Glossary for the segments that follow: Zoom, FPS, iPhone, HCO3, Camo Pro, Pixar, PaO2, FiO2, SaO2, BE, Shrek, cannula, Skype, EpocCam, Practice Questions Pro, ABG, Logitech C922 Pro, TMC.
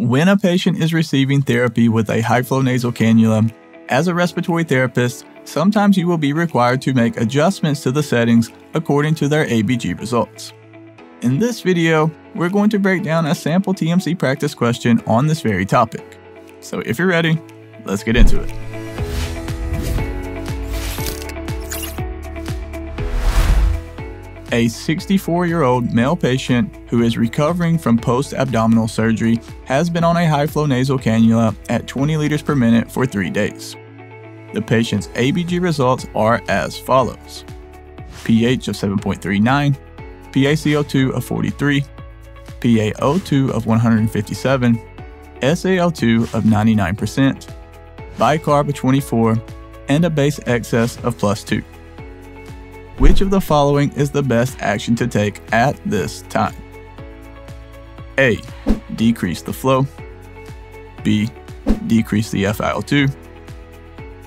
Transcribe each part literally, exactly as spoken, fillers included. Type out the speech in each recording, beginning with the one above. When a patient is receiving therapy with a high-flow nasal cannula, as a respiratory therapist, sometimes you will be required to make adjustments to the settings according to their A B G results. In this video, we're going to break down a sample T M C practice question on this very topic. So if you're ready, let's get into it. A sixty-four-year-old male patient who is recovering from post-abdominal surgery has been on a high-flow nasal cannula at twenty liters per minute for three days. The patient's A B G results are as follows: pH of seven point three nine, PaCO2of forty-three, PaO2 of one hundred fifty-seven, SaO2 of ninety-nine percent, bicarb of twenty-four, and a base excess of plus two. Which of the following is the best action to take at this time? A. Decrease the flow. B. Decrease the F i O two.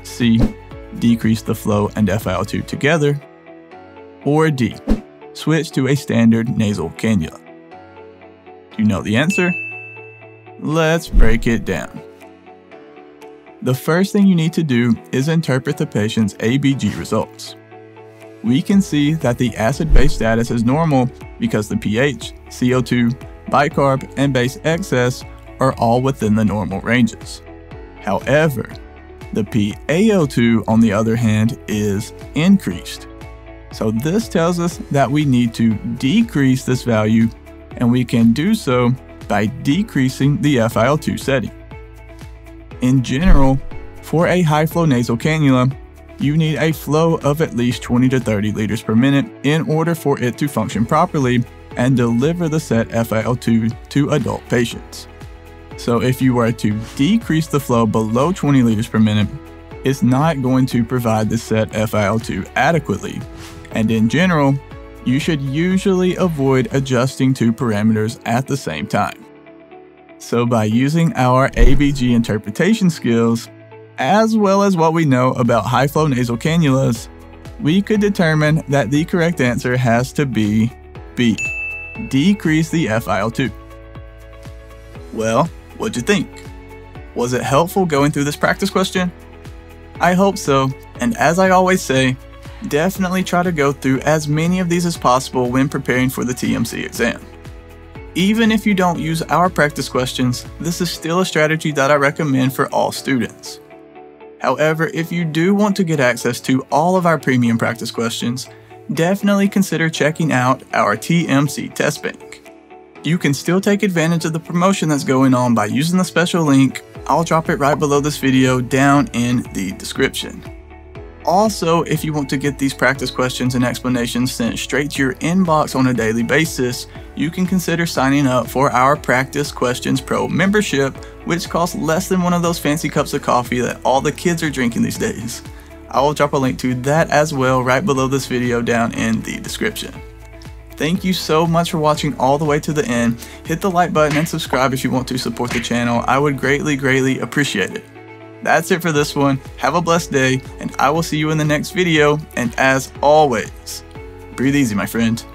C. Decrease the flow and F i O two together. Or D. Switch to a standard nasal cannula. Do you know the answer? Let's break it down. The first thing you need to do is interpret the patient's A B G results. We can see that the acid-base status is normal because the pH, C O two, bicarb, and base excess are all within the normal ranges. However, the PaO2, on the other hand, is increased. So this tells us that we need to decrease this value, and we can do so by decreasing the F i O two setting. In general, for a high-flow nasal cannula, you need a flow of at least twenty to thirty liters per minute in order for it to function properly and deliver the set F i O two to adult patients. So if you were to decrease the flow below twenty liters per minute, it's not going to provide the set F i O two adequately. And in general, you should usually avoid adjusting two parameters at the same time. So by using our A B G interpretation skills, as well as what we know about high-flow nasal cannulas, we could determine that the correct answer has to be B, decrease the F i O two. Well, what'd you think? Was it helpful going through this practice question? I hope so, and as I always say, definitely try to go through as many of these as possible when preparing for the T M C exam. Even if you don't use our practice questions, this is still a strategy that I recommend for all students. However, if you do want to get access to all of our premium practice questions, definitely consider checking out our T M C Test Bank. You can still take advantage of the promotion that's going on by using the special link. I'll drop it right below this video down in the description. Also, if you want to get these practice questions and explanations sent straight to your inbox on a daily basis, you can consider signing up for our Practice Questions Pro membership, which costs less than one of those fancy cups of coffee that all the kids are drinking these days. I will drop a link to that as well right below this video down in the description. Thank you so much for watching all the way to the end. Hit the like button and subscribe if you want to support the channel. I would greatly, greatly appreciate it. That's it for this one. Have a blessed day, and I will see you in the next video. And as always, breathe easy, my friend.